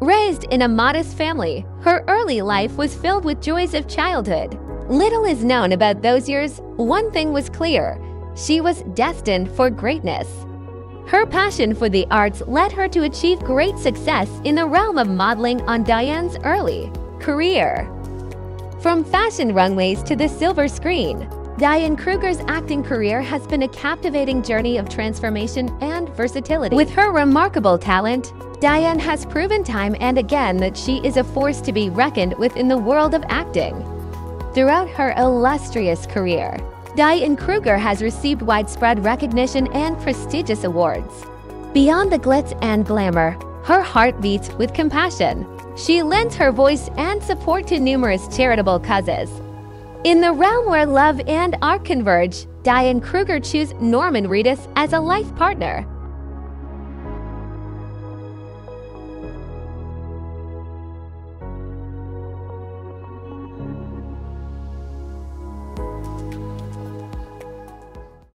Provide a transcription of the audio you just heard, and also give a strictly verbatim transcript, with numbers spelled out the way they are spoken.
Raised in a modest family, her early life was filled with joys of childhood. Little is known about those years. One thing was clear: she was destined for greatness. Her passion for the arts led her to achieve great success in the realm of modeling on Diane's early career. From fashion runways to the silver screen, Diane Kruger's acting career has been a captivating journey of transformation and versatility. With her remarkable talent, Diane has proven time and again that she is a force to be reckoned with in the world of acting. Throughout her illustrious career, Diane Kruger has received widespread recognition and prestigious awards. Beyond the glitz and glamour, her heart beats with compassion. She lends her voice and support to numerous charitable causes. In the realm where love and art converge, Diane Kruger chose Norman Reedus as a life partner.